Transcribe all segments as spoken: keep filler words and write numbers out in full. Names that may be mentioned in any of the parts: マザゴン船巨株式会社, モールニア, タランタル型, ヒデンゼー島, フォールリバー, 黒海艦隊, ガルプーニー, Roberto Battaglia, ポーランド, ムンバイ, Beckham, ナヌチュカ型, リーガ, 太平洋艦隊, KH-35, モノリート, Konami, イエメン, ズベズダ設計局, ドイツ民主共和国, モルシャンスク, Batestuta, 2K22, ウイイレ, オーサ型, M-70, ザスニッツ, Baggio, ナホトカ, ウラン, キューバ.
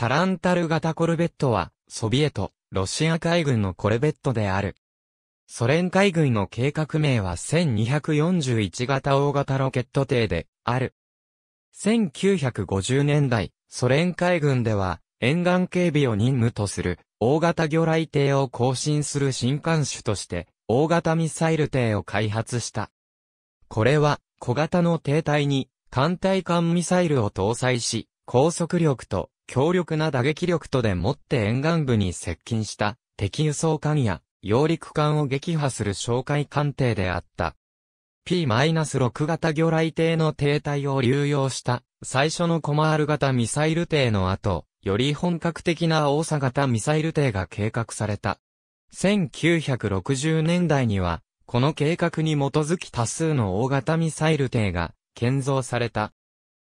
タランタル型コルベットは、ソビエト、ロシア海軍のコルベットである。ソ連海軍の計画名はせんにひゃくよんじゅういち型大型ロケット艇である。せんきゅうひゃくごじゅうねんだい、ソ連海軍では沿岸警備を任務とする大型魚雷艇を更新する新艦種として大型ミサイル艇を開発した。これは小型の艇体に艦対艦ミサイルを搭載し、高速力と強力な打撃力とでもって沿岸部に接近した敵輸送艦や揚陸艦を撃破する哨戒艦艇であった。ピーろく 型魚雷艇の艇体を流用した最初のコマール型ミサイル艇の後、より本格的なオーサ型ミサイル艇が計画された。せんきゅうひゃくろくじゅうねんだいには、この計画に基づき多数の大型ミサイル艇が建造された。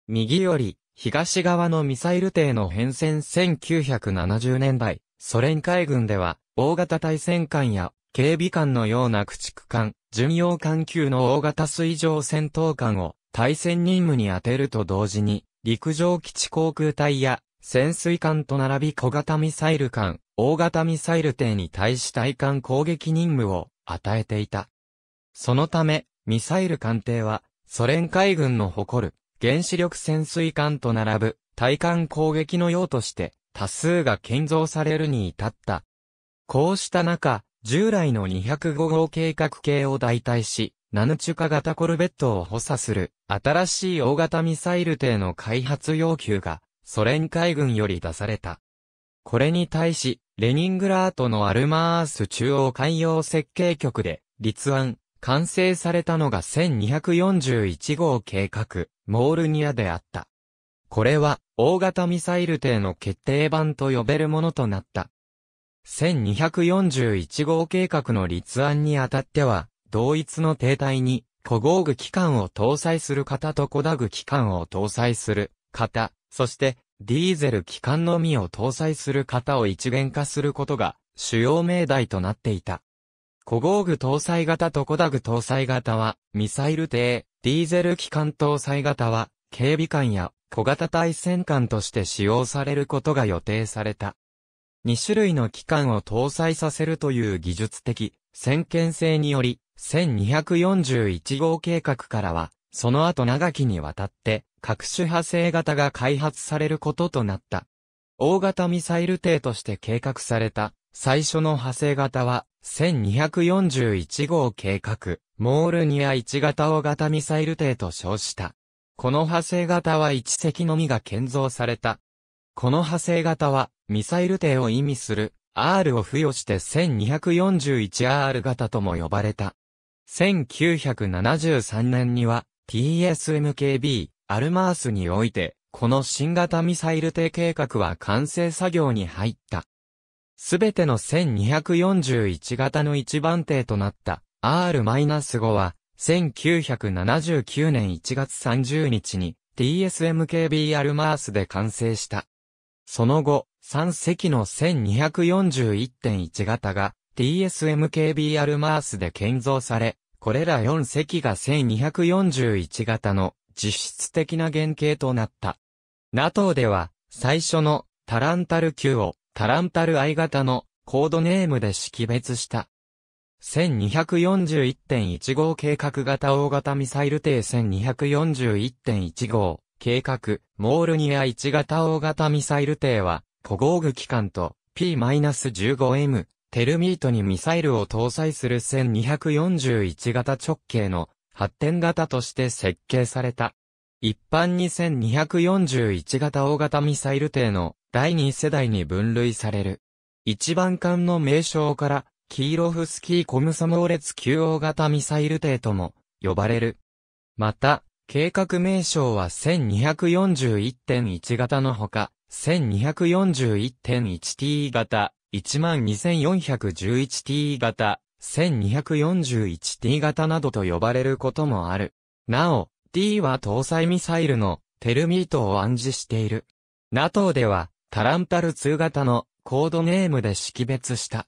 右より東側のミサイル艇の変遷せんきゅうひゃくななじゅうねんだい、ソ連海軍では、大型対戦艦や警備艦のような駆逐艦、巡洋艦級の大型水上戦闘艦を対戦任務に当てると同時に、陸上基地航空隊や潜水艦と並び小型ミサイル艦、大型ミサイル艇に対し対艦攻撃任務を与えていた。そのため、ミサイル艦艇は、ソ連海軍の誇る原子力潜水艦と並ぶ対艦攻撃の用として、多数が建造されるに至った。こうした中、従来のにひゃくごごう計画形を代替し、ナヌチュカ型コルベットを補佐する新しい大型ミサイル艇の開発要求がソ連海軍より出された。これに対し、レニングラードのアルマース中央海洋設計局で立案、完成されたのがせんにひゃくよんじゅういちごう計画、モールニアであった。これは大型ミサイル艇の決定版と呼べるものとなった。せんにひゃくよんじゅういちごう計画の立案にあたっては、同一の艇体に、小工具機関を搭載する型と小打具機関を搭載する型、そして、ディーゼル機関のみを搭載する型を一元化することが、主要命題となっていた。小工具搭載型と小打具搭載型は、ミサイル艇、ディーゼル機関搭載型は、警備艦や小型対戦艦として使用されることが予定された。に種類の機関を搭載させるという技術的先見性により、せんにひゃくよんじゅういちごう計画からは、その後長きにわたって、各種派生型が開発されることとなった。大型ミサイル艇として計画された、最初の派生型は、せんにひゃくよんじゅういちごう計画、モールニアいち型大型ミサイル艇と称した。この派生型はいち隻のみが建造された。この派生型は、ミサイル艇を意味する アール を付与して せんにひゃくよんじゅういちアール 型とも呼ばれた。せんきゅうひゃくななじゅうさんねんには ティーエスエムケービー アルマースにおいて、この新型ミサイル艇計画は完成作業に入った。すべてのせんにひゃくよんじゅういち型の一番艇となった アールご は、せんきゅうひゃくななじゅうきゅうねんいちがつさんじゅうにちに ティーエスエムケービー アルマースで完成した。その後、さん隻の せんにひゃくよんじゅういちてんいち 型が ティーエスエムケービー アルマースで建造され、これらよん隻がせんにひゃくよんじゅういち型の実質的な原型となった。NATO では、最初のタランタルきゅうをタランタル アイ 型のコードネームで識別した。せんにひゃくよんじゅういちてんいちごう計画型大型ミサイル艇 せんにひゃくよんじゅういちてんいちごう。計画、モールニアいち型大型ミサイル艇は、小工具機関と ピーじゅうごエム、テルミートにミサイルを搭載するせんにひゃくよんじゅういち型直径の発展型として設計された。一般にせんにひゃくよんじゅういち型大型ミサイル艇のだいに世代に分類される。一番艦の名称から、キーロフスキー・コムソモーレツ級大型ミサイル艇とも呼ばれる。また、計画名称は せんにひゃくよんじゅういちてんいち 型のほか、せんにひゃくよんじゅういちてんいちティー 型、いちまんにせんよんひゃくじゅういちティー 型、せんにひゃくよんじゅういちティー 型などと呼ばれることもある。なお、T は搭載ミサイルのテルミートを暗示している。NATO では、タランタルに型のコードネームで識別した。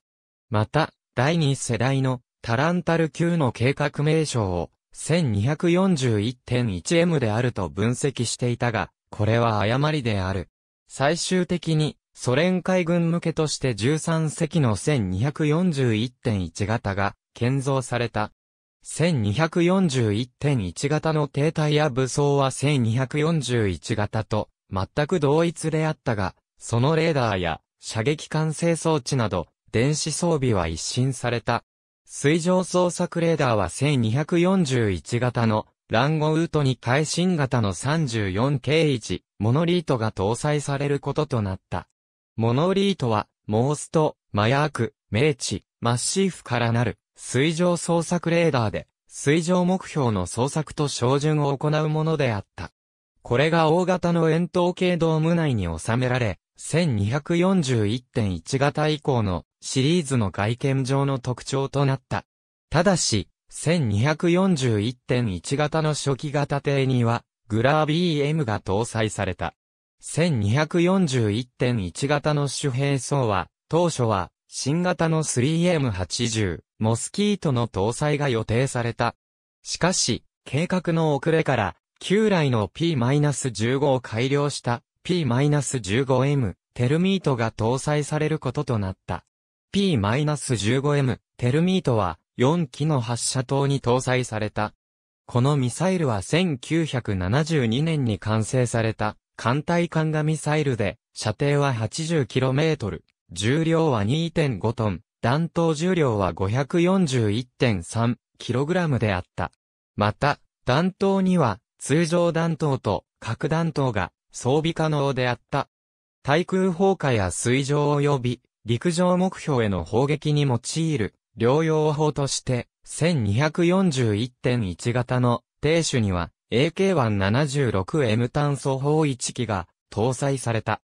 また、だいに世代のタランタルきゅうの計画名称を、せんにひゃくよんじゅういちてんいちエム であると分析していたが、これは誤りである。最終的にソ連海軍向けとしてじゅうさん隻の せんにひゃくよんじゅういってんいち 型が建造された。せんにひゃくよんじゅういってんいち 型の艇体や武装はせんにひゃくよんじゅういち型と全く同一であったが、そのレーダーや射撃管制装置など電子装備は一新された。水上捜索レーダーはせんにひゃくよんじゅういち型のランゴウートに変え新型の さんじゅうよんケーいち モノリートが搭載されることとなった。モノリートはモースト、マヤーク、メーチ、マッシーフからなる。水上捜索レーダーで、水上目標の捜索と照準を行うものであった。これが大型の円筒形ドーム内に収められ、せんにひゃくよんじゅういってんいち 型以降のシリーズの外見上の特徴となった。ただし、せんにひゃくよんじゅういってんいち 型の初期型艇には、グラー ビーエム が搭載された。せんにひゃくよんじゅういってんいち 型の主兵装は、当初は、新型の スリーエムはちじゅう、モスキートの搭載が予定された。しかし、計画の遅れから、旧来の ピーじゅうご を改良した ピーじゅうごエム、テルミートが搭載されることとなった。ピーじゅうごエム、テルミートは、よん機の発射塔に搭載された。このミサイルはせんきゅうひゃくななじゅうにねんに完成された、艦隊艦がミサイルで、射程は はちじゅうキロメートル。重量は にてんご トン、弾頭重量は ごひゃくよんじゅういってんさんキログラム であった。また、弾頭には通常弾頭と核弾頭が装備可能であった。対空砲火や水上及び陸上目標への砲撃に用いる両用砲として、せんにひゃくよんじゅういってんいち 型の艇首には エーケーひゃくななじゅうろくエム 単装砲いち機が搭載された。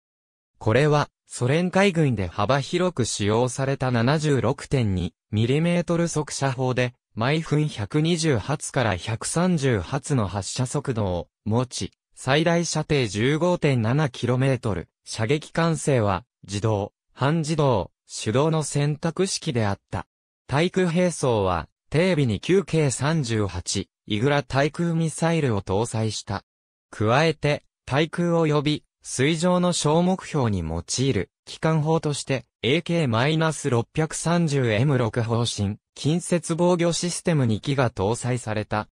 これは、ソ連海軍で幅広く使用された ななじゅうろくてんにミリメートル 速射砲で、毎分ひゃくにじゅうはつからひゃくさんじゅうはつの発射速度を持ち、最大射程 じゅうごてんななキロメートル、射撃管制は自動、半自動、手動の選択式であった。対空兵装は、艇尾に きゅうケーさんじゅうはち、イグラ対空ミサイルを搭載した。加えて、対空及び、水上の小目標に用いる機関砲として エーケーろくさんぜろエムろく 砲身近接防御システムに機が搭載された。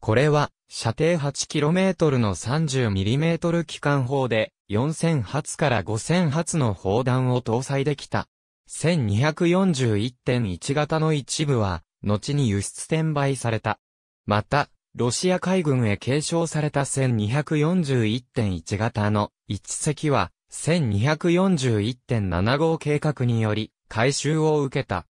これは射程 はちキロメートル の さんじゅうミリメートル 機関砲でよんせんはつからごせんはつの砲弾を搭載できた。せんにひゃくよんじゅういってんいち 型の一部は後に輸出転売された。また、ロシア海軍へ継承された せんにひゃくよんじゅういってんいち 型のいち隻は せんにひゃくよんじゅういってんななご 計画により改修を受けた。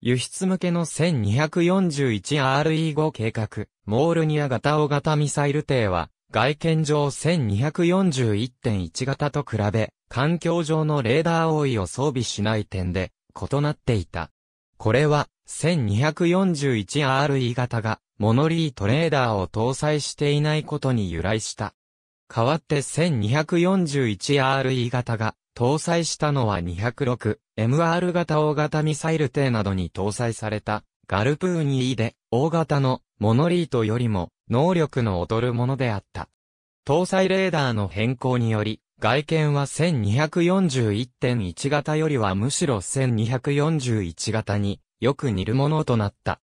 輸出向けの せんにひゃくよんじゅういちアールイーご 計画、モールニア型大型ミサイル艇は外見上 せんにひゃくよんじゅういってんいち 型と比べ環境上のレーダー覆いを装備しない点で異なっていた。これは せんにひゃくよんじゅういちアールイー 型がモノリートレーダーを搭載していないことに由来した。代わって せんにひゃくよんじゅういちアールイー 型が搭載したのは にひゃくろくエムアール 型大型ミサイル艇などに搭載されたガルプーニーで大型のモノリートよりも能力の劣るものであった。搭載レーダーの変更により外見は せんにひゃくよんじゅういってんいち 型よりはむしろ せんにひゃくよんじゅういち 型によく似るものとなった。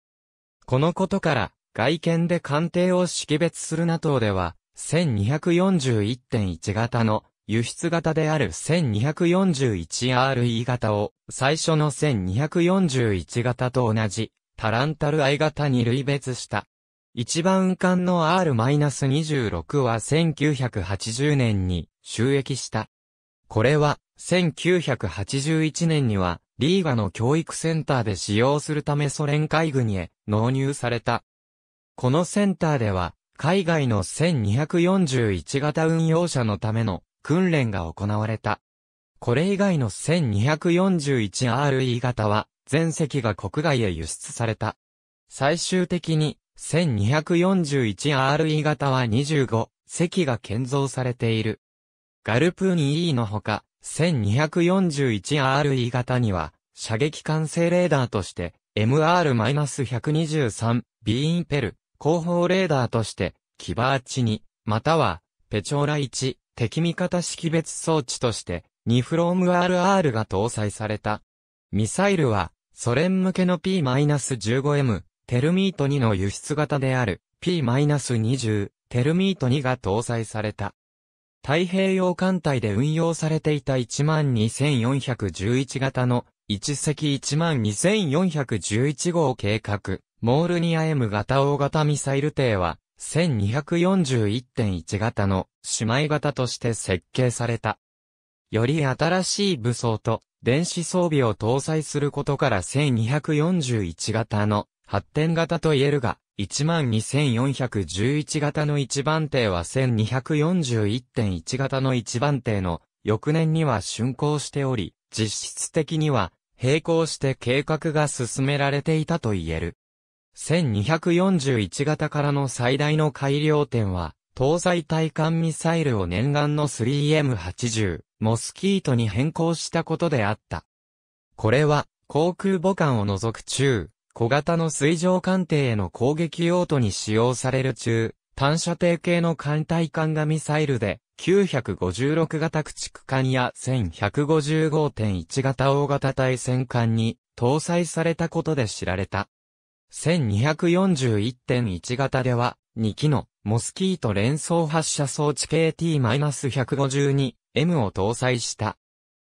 このことから外見で艦艇を識別する NATO では、せんにひゃくよんじゅういってんいち 型の輸出型である せんにひゃくよんじゅういちアールイー 型を最初のせんにひゃくよんじゅういち型と同じタランタル アイ 型に類別した。一番艦の アールにじゅうろく はせんきゅうひゃくはちじゅうねんに就役した。これはせんきゅうひゃくはちじゅういちねんにはリーガの教育センターで使用するためソ連海軍へ納入された。このセンターでは、海外のせんにひゃくよんじゅういち型運用者のための訓練が行われた。これ以外の せんにひゃくよんじゅういちアールイー 型は、全隻が国外へ輸出された。最終的に、せんにひゃくよんじゅういちアールイー 型はにじゅうご隻が建造されている。ガルプーニーのほか、せんにひゃくよんじゅういちアールイー 型には、射撃管制レーダーとして、エムアールひゃくにじゅうさんビーインペル、後方レーダーとして、キバーチに、または、ペチョーラいち、敵味方識別装置として、にエフアールアール が搭載された。ミサイルは、ソ連向けの ピーじゅうごエム、テルミートにの輸出型である ピーにじゅう、テルミートにが搭載された。太平洋艦隊で運用されていたいちまんにせんよんひゃくじゅういち型のいち隻いちまんにせんよんひゃくじゅういち号計画、モールニア M 型大型ミサイル艇は、せんにひゃくよんじゅういってんいち 型の姉妹型として設計された。より新しい武装と電子装備を搭載することからせんにひゃくよんじゅういち型の発展型と言えるが、いちまんにせんよんひゃくじゅういち型の一番艇は せんにひゃくよんじゅういってんいち 型の一番艇の翌年には竣工しており、実質的には並行して計画が進められていたと言える。せんにひゃくよんじゅういち型からの最大の改良点は、搭載対艦ミサイルを念願の スリーエムはちじゅう、モスキートに変更したことであった。これは、航空母艦を除く中、小型の水上艦艇への攻撃用途に使用される中、単射程系の艦対艦がミサイルで、きゅうひゃくごじゅうろく型駆逐艦や せんひゃくごじゅうごてんいち 型大型対戦艦に搭載されたことで知られた。せんにひゃくよんじゅういってんいち 型では、に機のモスキート連装発射装置 ケーティーひゃくごじゅうにエム を搭載した。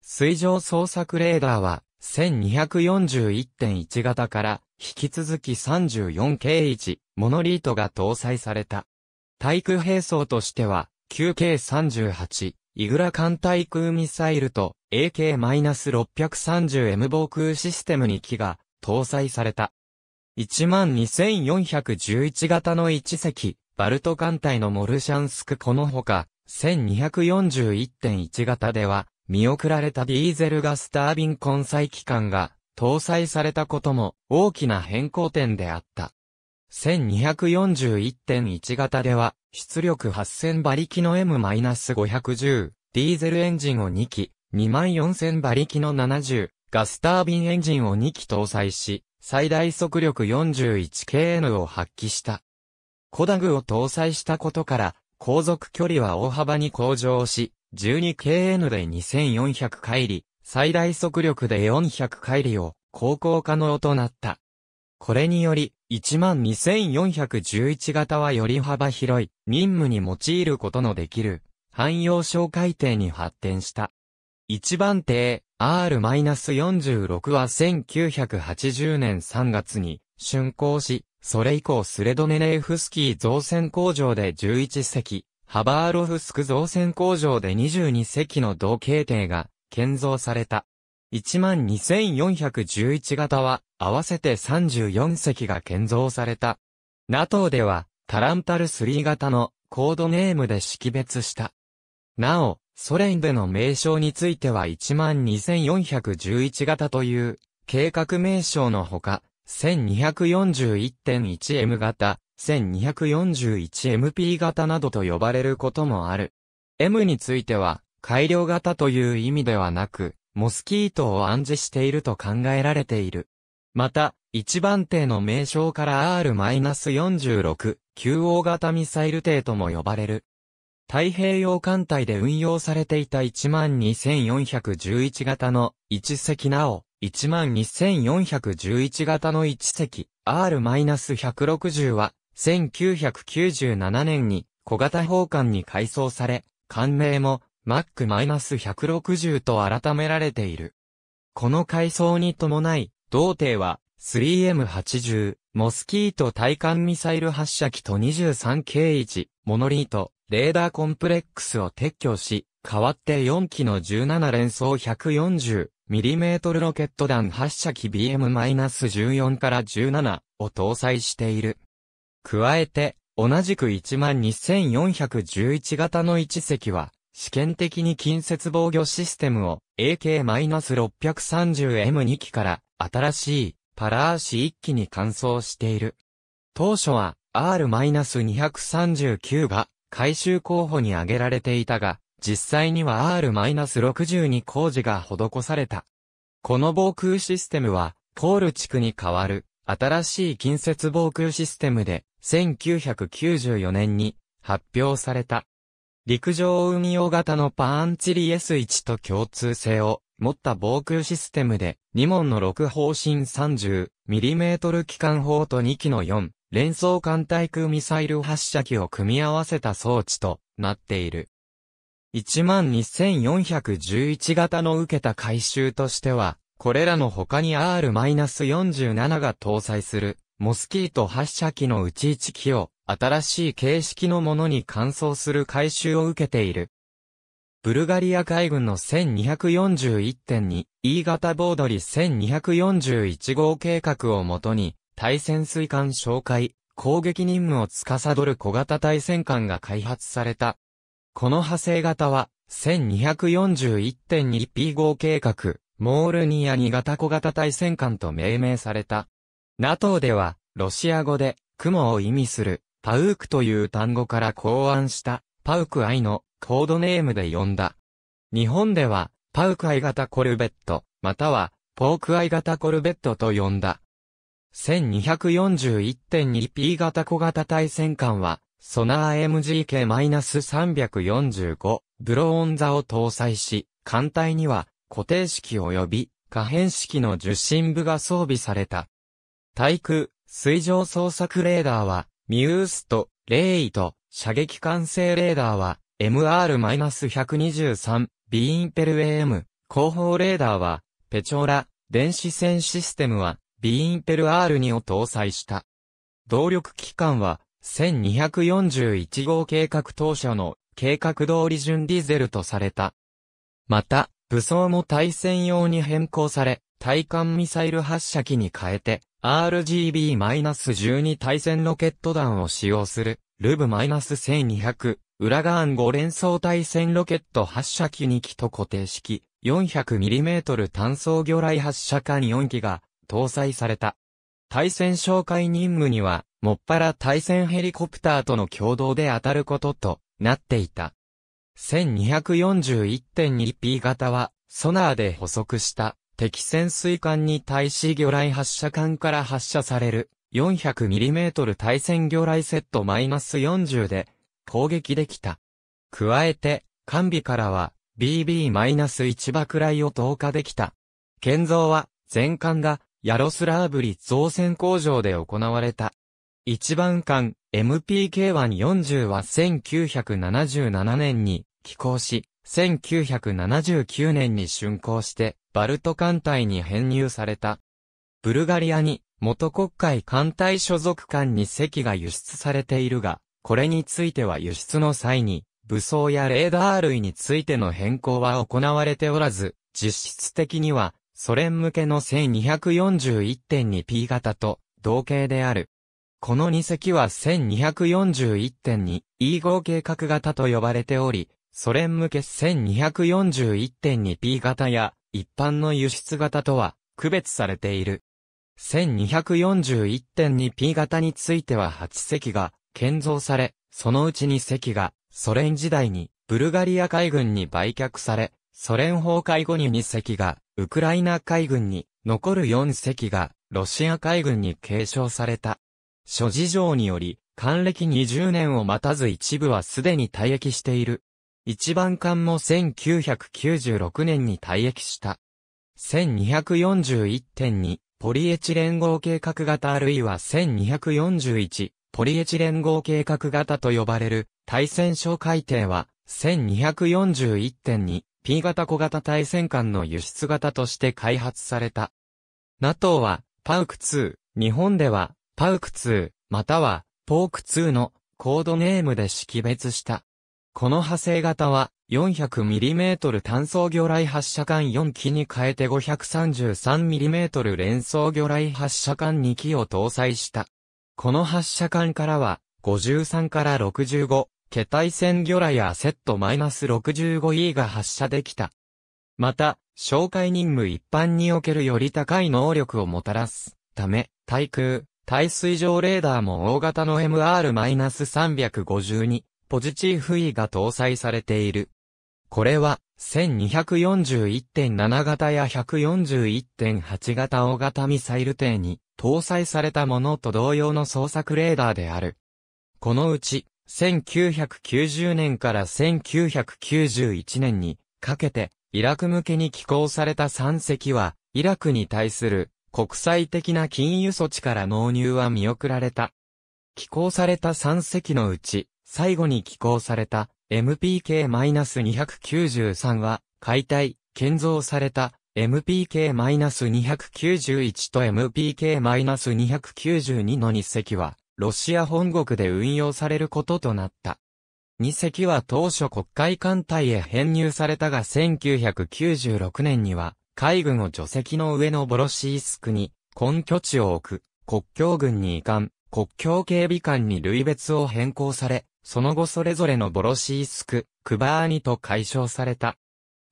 水上捜索レーダーは、せんにひゃくよんじゅういってんいち 型から、引き続き さんじゅうよんケーいち、モノリートが搭載された。対空兵装としては、きゅうケーさんじゅうはち、イグラ艦対空ミサイルと エーケーろくさんゼロエム 防空システムに機が搭載された。いちまんにせんよんひゃくじゅういち型のいち隻、バルト艦隊のモルシャンスクこのほか、せんにひゃくよんじゅういってんいち 型では、見送られたディーゼルガスタービン混載機関が搭載されたことも大きな変更点であった。せんにひゃくよんじゅういってんいち 型では、出力はっせん馬力の エムごひゃくじゅう、ディーゼルエンジンをに機、にまんよんせん馬力のななじゅう、ガスタービンエンジンをに機搭載し、最大速力 よんじゅういちケーエヌ を発揮した。コダグを搭載したことから、航続距離は大幅に向上し、じゅうにケーエヌ でにせんよんひゃくかいり、最大速力でよんひゃくかいりを航行可能となった。これにより、いちまんにせんよんひゃくじゅういち型はより幅広い任務に用いることのできる、汎用哨戒艇に発展した。一番艇、アールよんじゅうろく はせんきゅうひゃくはちじゅうねんさんがつに竣工し、それ以降スレドネネーフスキー造船工場でじゅういち隻、ハバーロフスク造船工場でにじゅうに隻の同型艇が建造された。いちまんにせんよんひゃくじゅういち型は合わせてさんじゅうよん隻が建造された。ナトー ではタランタルさん型のコードネームで識別した。なお、ソ連での名称についてはいちまんにせんよんひゃくじゅういち型という計画名称のほか、せんにひゃくよんじゅういってんいちエム 型、せんにひゃくよんじゅういちエムピー 型などと呼ばれることもある。M については改良型という意味ではなく、モスキートを暗示していると考えられている。また、一番艇の名称から アールよんじゅうろく、きゅうオー 型ミサイル艇とも呼ばれる。太平洋艦隊で運用されていた いちまんにせんよんひゃくじゅういち 型のいち隻なお、いちまんにせんよんひゃくじゅういち型のいち隻 アールひゃくろくじゅう は、せんきゅうひゃくきゅうじゅうななねんに小型砲艦に改装され、艦名も マックひゃくろくじゅう と改められている。この改装に伴い、同艇は スリーエムはちじゅう、モスキート対艦ミサイル発射機と にじゅうさんケーいち、モノリート、レーダーコンプレックスを撤去し、代わってよん機のじゅうなな連装 ひゃくよんじゅうミリ ロケット弾発射機 ビーエムじゅうよん からじゅうななを搭載している。加えて、同じく いちまんにせんよんひゃくじゅういち 型のいち隻は、試験的に近接防御システムを エーケーろくさんゼロエムに 機から新しいパラーシいち機に換装している。当初は アールにひゃくさんじゅうきゅう が、改修候補に挙げられていたが、実際には アールろくじゅうに 工事が施された。この防空システムは、コール地区に代わる、新しい近接防空システムで、せんきゅうひゃくきゅうじゅうよねんに発表された。陸上運用型のパンチリ エスワン と共通性を持った防空システムでに門のろく砲身 さんじゅうミリメートル 機関砲とに機のよん連装艦対空ミサイル発射機を組み合わせた装置となっている。いちまんにせんよんひゃくじゅういち型の受けた改修としては、これらの他に アールよんじゅうなな が搭載するモスキート発射機のうちいちきを新しい形式のものに換装する改修を受けている。ブルガリア海軍の せんにひゃくよんじゅういってんにイー 型ボードリせんにひゃくよんじゅういち号計画をもとに対潜水艦哨戒、攻撃任務を司る小型対潜艦が開発された。この派生型は せんにひゃくよんじゅういってんにピー 号計画、モールニアに型小型対潜艦と命名された。ナトー ではロシア語で雲を意味するパウークという単語から考案したパウクアイのコードネームで呼んだ。日本ではパウクアイ型コルベットまたはポークアイ型コルベットと呼んだ。せんにひゃくよんじゅういってんにピー 型小型対潜艦はソナー エムジーケーさんよんご ブローン座を搭載し、艦隊には固定式及び可変式の受信部が装備された。対空、水上捜索レーダーはミュースト、レイト、射撃管制レーダーは エムアールひゃくにじゅうさん、ビインペル エーエム、後方レーダーはペチョーラ、電子戦システムはビインペル アールに を搭載した。動力機関はせんにひゃくよんじゅういち号計画当初の計画通り純ディゼルとされた。また、武装も対戦用に変更され、対艦ミサイル発射機に変えて、アールジービーじゅうに 対戦ロケット弾を使用する、ルブ せんにひゃく、裏側ご連装対戦ロケット発射機に機と固定式、よんひゃくミリメートル 単装魚雷発射艦よん機が搭載された。対戦哨戒任務には、もっぱら対戦ヘリコプターとの共同で当たることとなっていた。せんにひゃくよんじゅういってんにピー 型は、ソナーで捕捉した敵潜水艦に対し魚雷発射艦から発射される よんひゃくミリメートル 対戦魚雷セット よんじゅう で攻撃できた。加えて、艦尾からは ビービーいち 爆雷を投下できた。建造は、全艦がヤロスラーブリ造船工場で行われた。一番艦 エムピーケーひゃくよんじゅう はせんきゅうひゃくななじゅうななねんに寄港し、せんきゅうひゃくななじゅうきゅうねんに竣工してバルト艦隊に編入された。ブルガリアに元黒海艦隊所属艦に隻が輸出されているが、これについては輸出の際に武装やレーダー類についての変更は行われておらず、実質的にはソ連向けの せんにひゃくよんじゅういってんにピー 型と同型である。このに隻は せんにひゃくよんじゅういってんにイー 号計画型と呼ばれており、ソ連向け せんにひゃくよんじゅういってんにピー 型や一般の輸出型とは区別されている。せんにひゃくよんじゅういってんにピー 型についてははち隻が建造され、そのうちに隻がソ連時代にブルガリア海軍に売却され、ソ連崩壊後にに隻がウクライナ海軍に、残るよん隻がロシア海軍に継承された。諸事情により、還暦にじゅうねんを待たず一部はすでに退役している。一番艦もせんきゅうひゃくきゅうじゅうろくねんに退役した。せんにひゃくよんじゅういってんに ポリエチレン合計画型あるいはせんにひゃくよんじゅういちポリエチレン合計画型と呼ばれる対戦哨戒艇は せんにひゃくよんじゅういってんにピー 型小型対戦艦の輸出型として開発された。ナトー はパウクに、日本ではパウクに、または、ポークにのコードネームで識別した。この派生型は、よんひゃくミリメートル 単装魚雷発射艦よん機に変えて ごひゃくさんじゅうさんミリメートル 連装魚雷発射艦に機を搭載した。この発射艦からは、ごじゅうさんからろくじゅうご、携帯戦魚雷やセット ろくじゅうごイー が発射できた。また、哨戒任務一般におけるより高い能力をもたらすため、対空、対水上レーダーも大型の エムアールさんごうに ポジチーフ E が搭載されている。これは せんにひゃくよんじゅういってんなな 型や ひゃくよんじゅういってんはち 型大型ミサイル艇に搭載されたものと同様の捜索レーダーである。このうちせんきゅうひゃくきゅうじゅうねんからせんきゅうひゃくきゅうじゅういちねんにかけてイラク向けに寄港されたさんせきはイラクに対する国際的な禁輸措置から納入は見送られた。寄港されたさんせきのうち最後に寄港された エムピーケーにひゃくきゅうじゅうさん は解体、建造された エムピーケーにひゃくきゅうじゅういち と エムピーケーにひゃくきゅうじゅうに のにせきはロシア本国で運用されることとなった。にせきは当初黒海艦隊へ編入されたがせんきゅうひゃくきゅうじゅうろくねんには海軍を除籍の上のボロシースクに根拠地を置く国境軍に移管、国境警備官に類別を変更され、その後それぞれのボロシースク、クバーニと改称された。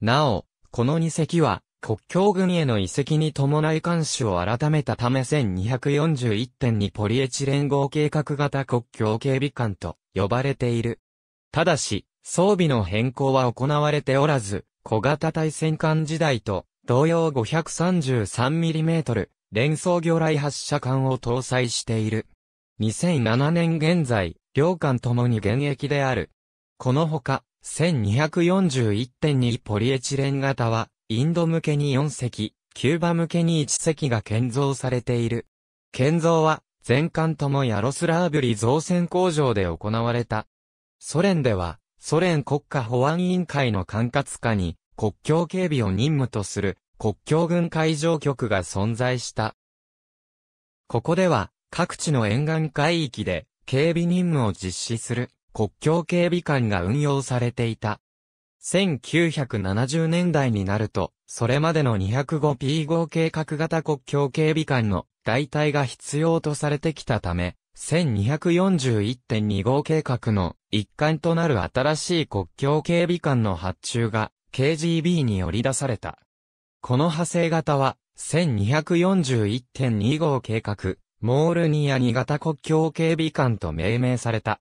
なお、このにせきは国境軍への移籍に伴い監視を改めたため せんにひゃくよんじゅういってんに ポリエチレン合計核型国境警備官と呼ばれている。ただし、装備の変更は行われておらず、小型対戦艦時代と同様 ごひゃくさんじゅうさんミリ 連装魚雷発射管を搭載している。にせんななねん現在、両艦ともに現役である。このほか、せんにひゃくよんじゅういってんに ポリエチレン型は、インド向けによんせき、キューバ向けにいっせきが建造されている。建造は、全艦ともヤロスラーブリ造船工場で行われた。ソ連では、ソ連国家保安委員会の管轄下に、国境警備を任務とする、国境軍海上局が存在した。ここでは、各地の沿岸海域で、警備任務を実施する、国境警備官が運用されていた。せんきゅうひゃくななじゅうねんだいになると、それまでの にひゃくごピー 合計核型国境警備官の代替が必要とされてきたため、せんにひゃくよんじゅういってんに 合計核の一環となる新しい国境警備官の発注が ケージービー に売り出された。この派生型は、せんにひゃくよんじゅういってんに 合計核、モールニアに型国境警備官と命名された。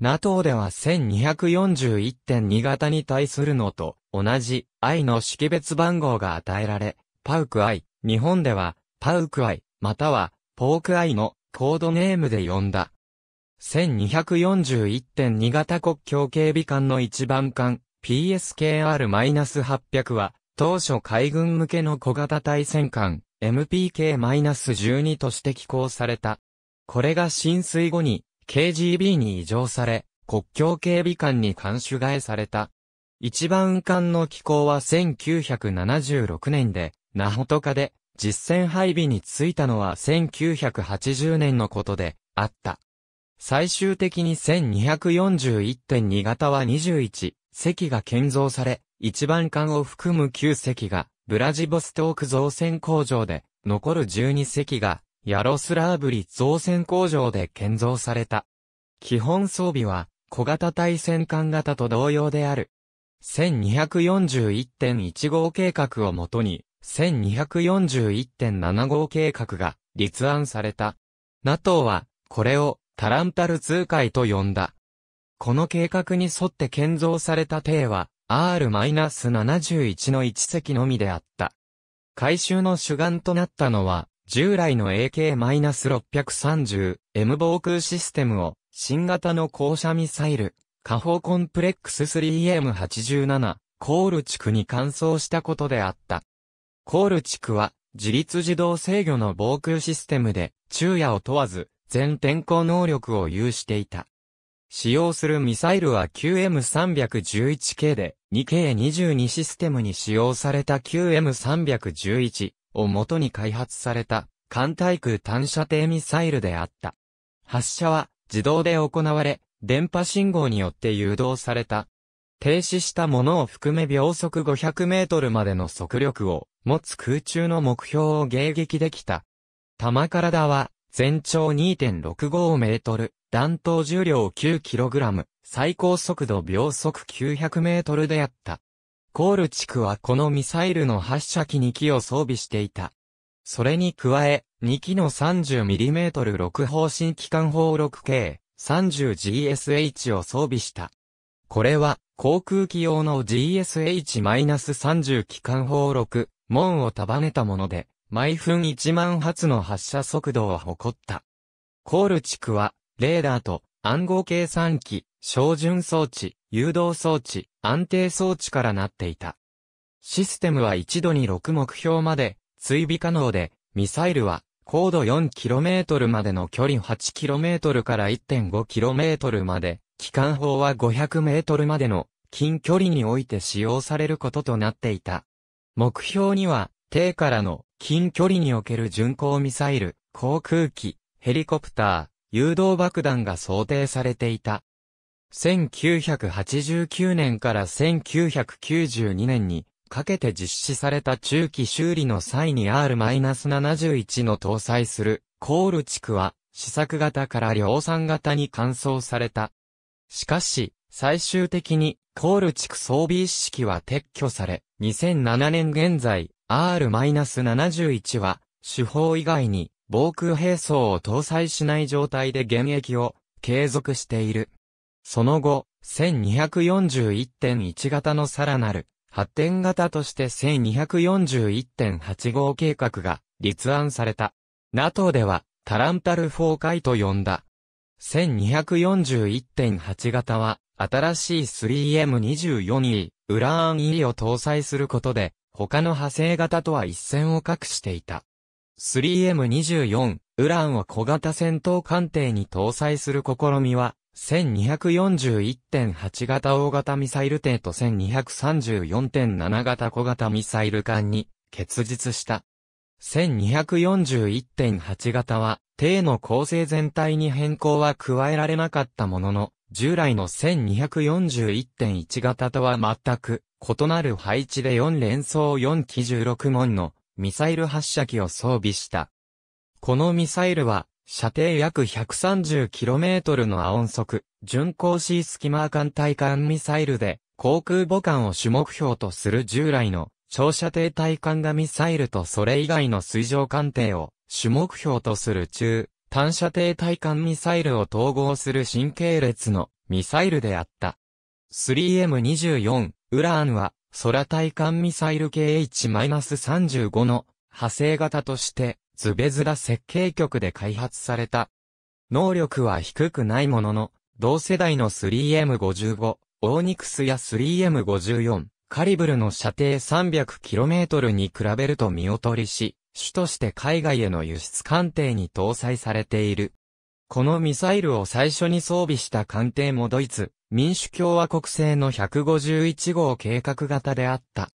NATO では せんにひゃくよんじゅういってんに 型に対するのと同じ アイ の識別番号が与えられ、パウク アイ、日本ではパウク アイ、またはポーク アイ のコードネームで呼んだ。せんにひゃくよんじゅういってんに 型国境警備艦の一番艦 ピーエスケーアールはちまる は当初海軍向けの小型対戦艦 エムピーケーじゅうに として寄港された。これが浸水後にケージービー に移譲され、国境警備官に監守替えされた。一番艦の寄港はせんきゅうひゃくななじゅうろくねんで、ナホトカで実戦配備に就いたのはせんきゅうひゃくはちじゅうねんのことであった。最終的に せんにひゃくよんじゅういってんに 型はにじゅういっせきが建造され、一番艦を含むきゅうせきがブラジボストーク造船工場で、残るじゅうにせきが、ヤロスラーブリ造船工場で建造された。基本装備は小型対戦艦型と同様である。せんにひゃくよんじゅういってんいち 合計核をもとに せんにひゃくよんじゅういってんなな 合計核が立案された。NATO はこれをタランタル通海と呼んだ。この計画に沿って建造された艇は アールななじゅういち のいっせきのみであった。改修の主眼となったのは従来の エーケーろくさんぜろ M 防空システムを新型の高射ミサイル、火砲コンプレックス スリーエムはちじゅうなな、コール地区に換装したことであった。コール地区は自立自動制御の防空システムで昼夜を問わず全天候能力を有していた。使用するミサイルは キューエムさんいちいちケー で にケーにじゅうに システムに使用された キューエムさんいちいち。を元に開発された、艦対空単射程ミサイルであった。発射は、自動で行われ、電波信号によって誘導された。停止したものを含め秒速ごひゃくメートルまでの速力を持つ空中の目標を迎撃できた。弾体は、全長 にてんろくごメートル、弾頭重量 きゅうキログラム、最高速度秒速きゅうひゃくメートルであった。コール地区はこのミサイルの発射機にきを装備していた。それに加え、にきの さんじゅうミリろく 砲新機関砲 ろくケーさんじゅうジーエスエイチ を装備した。これは、航空機用の ジーエスエイチさんじゅう 機関砲ろく、門を束ねたもので、毎分いちまん発の発射速度を誇った。コール地区は、レーダーと暗号計算機、照準装置、誘導装置、安定装置からなっていた。システムは一度にろく目標まで追尾可能で、ミサイルは高度 よんキロメートル までの距離 はちキロメートル から いってんごキロメートル まで、機関砲は ごひゃくメートル までの近距離において使用されることとなっていた。目標には、低からの近距離における巡航ミサイル、航空機、ヘリコプター、誘導爆弾が想定されていた。せんきゅうひゃくはちじゅうきゅうねんからせんきゅうひゃくきゅうじゅうにねんにかけて実施された中期修理の際に アールななじゅういち の搭載するコール地区は試作型から量産型に換装された。しかし、最終的にコール地区装備一式は撤去され、にせんななねん現在 アールななじゅういち は主砲以外に防空兵装を搭載しない状態で現役を継続している。その後、せんにひゃくよんじゅういちてんいち 型のさらなる発展型として せんにひゃくよんじゅういちてんはちご 計画が立案された。NATO ではタランタルよんかいと呼んだ。せんにひゃくよんじゅういちてんはち 型は新しい スリーエムにじゅうよんイー、ウラーン E を搭載することで他の派生型とは一線を画していた。スリーエムにじゅうよん、ウランを小型戦闘艦艇に搭載する試みは、せんにひゃくよんじゅういちてんはち 型大型ミサイル艇と せんにひゃくさんじゅうよんてんなな 型小型ミサイル艦に結実した。せんにひゃくよんじゅういちてんはち 型は、艇の構成全体に変更は加えられなかったものの、従来の せんにひゃくよんじゅういちてんいち 型とは全く異なる配置でよんれんそうよんきじゅうろくもんの、ミサイル発射機を装備した。このミサイルは、射程約 ひゃくさんじゅうキロメートル の亜音速、巡航シースキマー艦対艦ミサイルで、航空母艦を主目標とする従来の、長射程対艦がミサイルとそれ以外の水上艦艇を主目標とする中、短射程対艦ミサイルを統合する新系列のミサイルであった。スリーエムにじゅうよん、ウラーンは、空対艦ミサイル ケーエイチさんじゅうご の派生型としてズベズダ設計局で開発された。能力は低くないものの、同世代の スリーエムごじゅうご、オーニクスや スリーエムごじゅうよん、カリブルの射程 さんびゃくキロメートル に比べると見劣りし、主として海外への輸出艦艇に搭載されている。このミサイルを最初に装備した艦艇もドイツ、民主共和国製のひゃくごじゅういちごう計画型であった。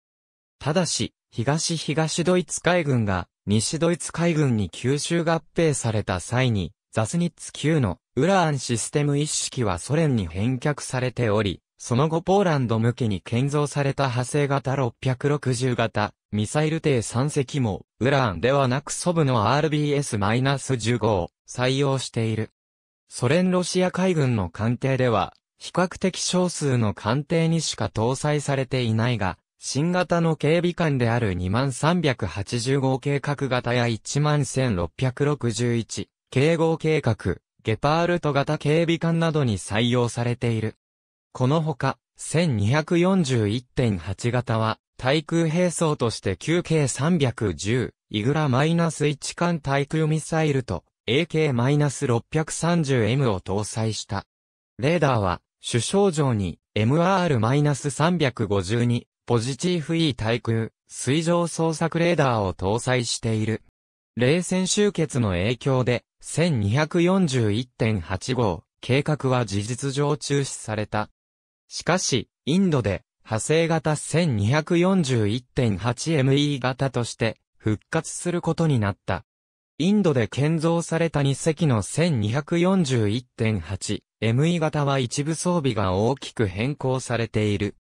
ただし、東東ドイツ海軍が西ドイツ海軍に吸収合併された際に、ザスニッツきゅうのウラーンシステム一式はソ連に返却されており、その後ポーランド向けに建造された派生型ろっぴゃくろくじゅう型、ミサイル艇さん隻も、ウラーンではなくソブの アールビーエスじゅうご を採用している。ソ連ロシア海軍の艦艇では、比較的少数の艦艇にしか搭載されていないが、新型の警備艦であるにまんさんびゃくはちじゅうご計画型やいちまんいちろくろくいち、計ご計画、ゲパールト型警備艦などに採用されている。このほか、せんにひゃくよんじゅういちてんはち 型は、対空兵装として きゅうケーさんいちぜろ、イグラ -いち 艦対空ミサイルと エーケーろっぴゃくさんじゅうエム を搭載した。レーダーは、主省上に エムアールさんごーに ポジティーフ E 対空、水上捜索レーダーを搭載している。冷戦終結の影響で、せんにひゃくよんじゅういちてんはちご計画は事実上中止された。しかし、インドで、派生型 せんにひゃくよんじゅういちてんはちエムイー 型として、復活することになった。インドで建造されたに隻の せんにひゃくよんじゅういちてんはちエムイー 型は一部装備が大きく変更されている。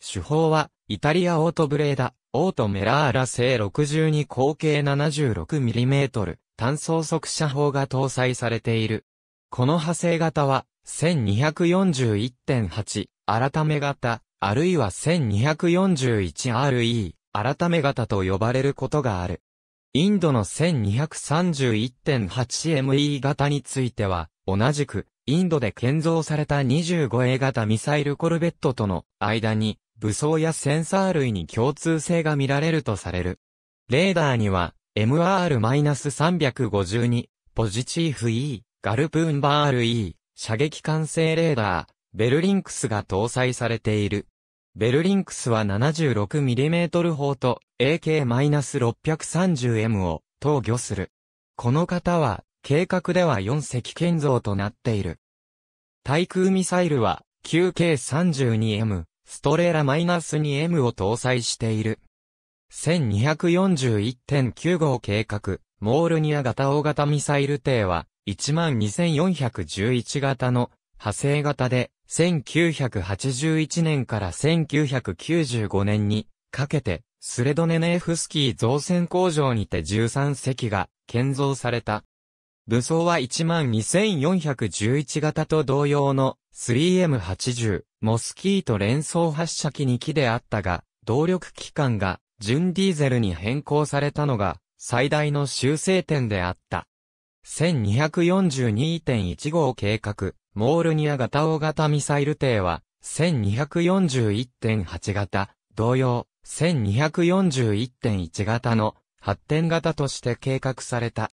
主砲は、イタリアオートブレーダ、オートメラーラ製ろくじゅうに口径 ななじゅうろくミリメートル、単装速射砲が搭載されている。この派生型は、せんにひゃくよんじゅういちてんはち、改め型、あるいは せんにひゃくよんじゅういちアールイー、改め型と呼ばれることがある。インドの せんにひゃくさんじゅういちてんはちエムイー 型については、同じく、インドで建造された にじゅうごエー 型ミサイルコルベットとの間に、武装やセンサー類に共通性が見られるとされる。レーダーには、エムアールさんごーに、ポジティーフ E、ガルプーンバール E、射撃管制レーダー、ベルリンクスが搭載されている。ベルリンクスは ななじゅうろくミリメートル 砲と エーケー ろっぴゃくさんじゅうエム を投与する。この型は計画ではよんせき建造となっている。対空ミサイルは きゅうケー さんじゅうにエム、ストレーラ にエム を搭載している。せんにひゃくよんじゅういちてんきゅう 号計画、モールニア型大型ミサイル艇は いちまんにせんよんひゃくじゅういち 型の派生型でせんきゅうひゃくはちじゅういちねんからせんきゅうひゃくきゅうじゅうごねんにかけてスレドネネーフスキー造船工場にてじゅうさんせきが建造された。武装はいちまんにせんよんひゃくじゅういち型と同様の スリーエムはちじゅう モスキート連装発射機に機であったが、動力機関が純ディーゼルに変更されたのが最大の修正点であった。せんにひゃくよんじゅうにてんいち 号計画、モールニア型大型ミサイル艇は、せんにひゃくよんじゅういってんはち 型、同様、せんにひゃくよんじゅういってんいち 型の発展型として計画された。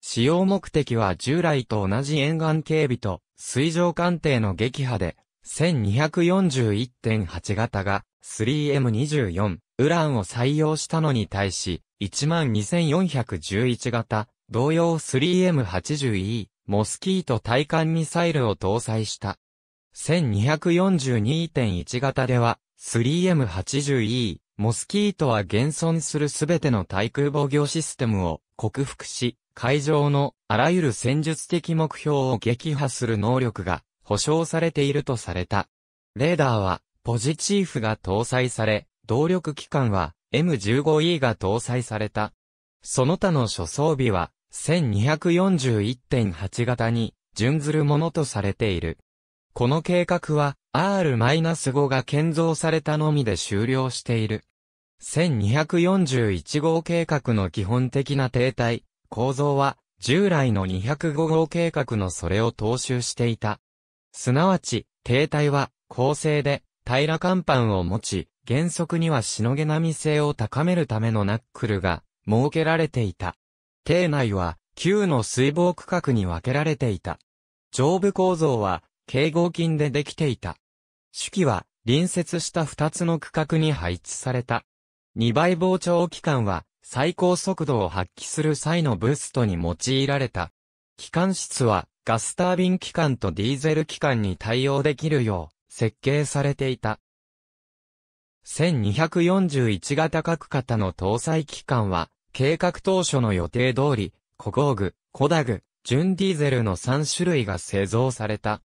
使用目的は従来と同じ沿岸警備と水上艦艇の撃破で、せんにひゃくよんじゅういってんはち 型が スリーエムにじゅうよん、ウランを採用したのに対し、いちまんにせんよんひゃくじゅういち型、同様 スリーエムはちじゅうイー、モスキート対艦ミサイルを搭載した。せんにひゃくよんじゅうにてんいち 型では、スリーエムはちじゅうイー、モスキートは現存するすべての対空防御システムを克服し、海上のあらゆる戦術的目標を撃破する能力が保証されているとされた。レーダーは、ポジチーフが搭載され、動力機関は エムじゅうごイー が搭載された。その他の諸装備は、せんにひゃくよんじゅういってんはち 型に準ずるものとされている。この計画は アールご が建造されたのみで終了している。せんにひゃくよんじゅういち号計画の基本的な艇体、構造は従来のにひゃくご号計画のそれを踏襲していた。すなわち、艇体は高性で平ら甲板を持ち、原則にはしのげ波性を高めるためのナックルが設けられていた。艇内はきゅうの水防区画に分けられていた。上部構造は軽合金でできていた。主機は隣接したふたつの区画に配置された。にばい膨張機関は最高速度を発揮する際のブーストに用いられた。機関室はガスタービン機関とディーゼル機関に対応できるよう設計されていた。せんにひゃくよんじゅういち型各型の搭載機関は計画当初の予定通り、コゴーグ、コダグ、純ディーゼルのさんしゅるいが製造された。